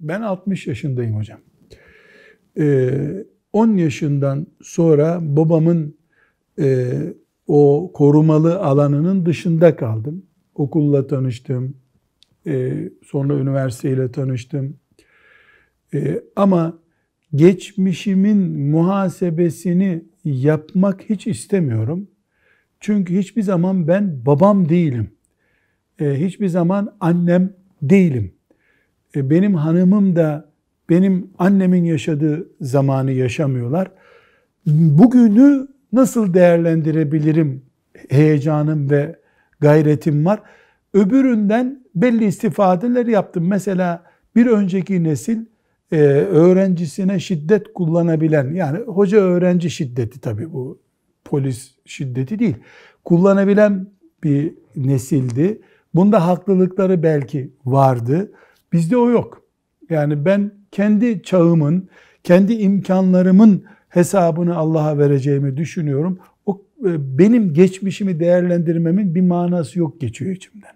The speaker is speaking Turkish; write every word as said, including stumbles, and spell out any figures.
Ben altmış yaşındayım hocam. Ee, on yaşından sonra babamın e, o korumalı alanının dışında kaldım. Okulla tanıştım. Ee, sonra üniversiteyle tanıştım. Ee, ama geçmişimin muhasebesini yapmak hiç istemiyorum. Çünkü hiçbir zaman ben babam değilim. Ee, hiçbir zaman annem değilim. Ee, benim hanımım da benim annemin yaşadığı zamanı yaşamıyorlar. Bugünü nasıl değerlendirebilirim? Heyecanım ve gayretim var. Öbüründen belli istifadeler yaptım. Mesela bir önceki nesil e, öğrencisine şiddet kullanabilen, yani hoca öğrenci şiddeti tabii bu, polis şiddeti değil, kullanabilen bir nesildi. Bunda haklılıkları belki vardı. Bizde o yok. Yani ben kendi çağımın, kendi imkanlarımın hesabını Allah'a vereceğimi düşünüyorum. O benim geçmişimi değerlendirmemin bir manası yok, geçiyor içimden.